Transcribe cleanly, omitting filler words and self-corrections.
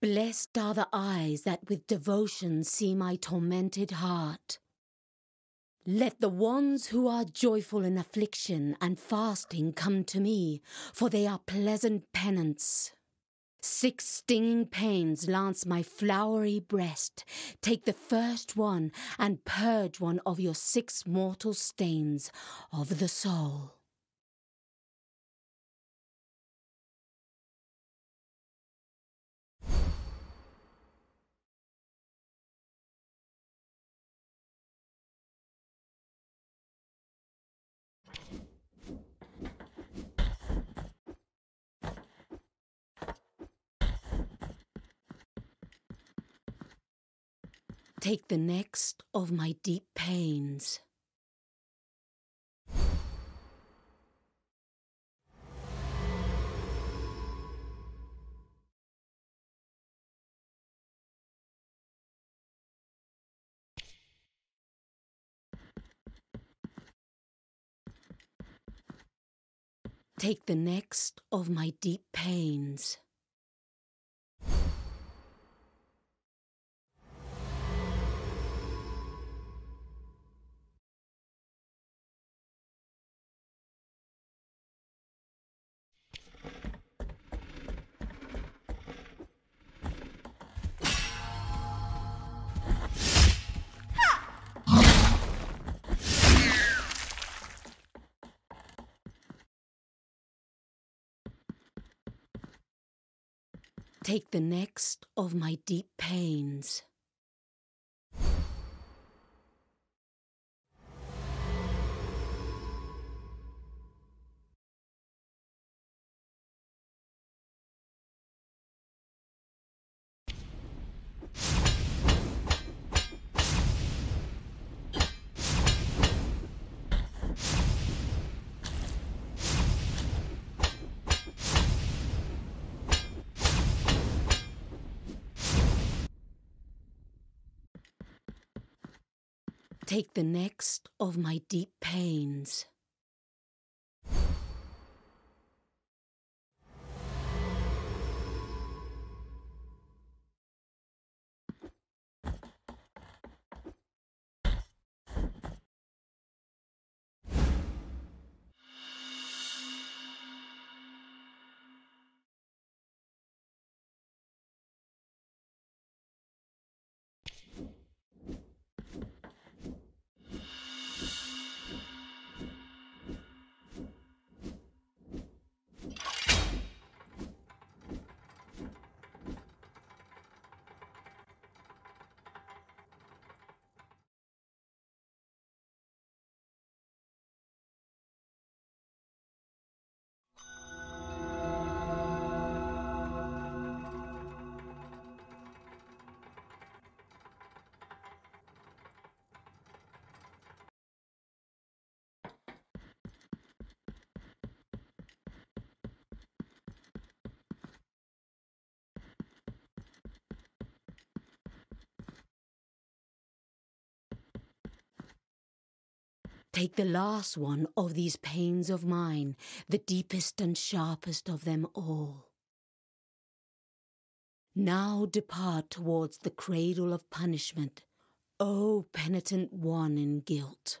Blessed are the eyes that with devotion see my tormented heart. Let the ones who are joyful in affliction and fasting come to me, for they are pleasant penance. 6 stinging pains lance my flowery breast. Take the first one and purge one of your 6 mortal stains of the soul. Take the next of my deep pains. Take the next of my deep pains. Take the next of my deep pains. Take the next of my deep pains. Take the last one of these pains of mine, the deepest and sharpest of them all. Now depart towards the cradle of punishment, O penitent one in guilt.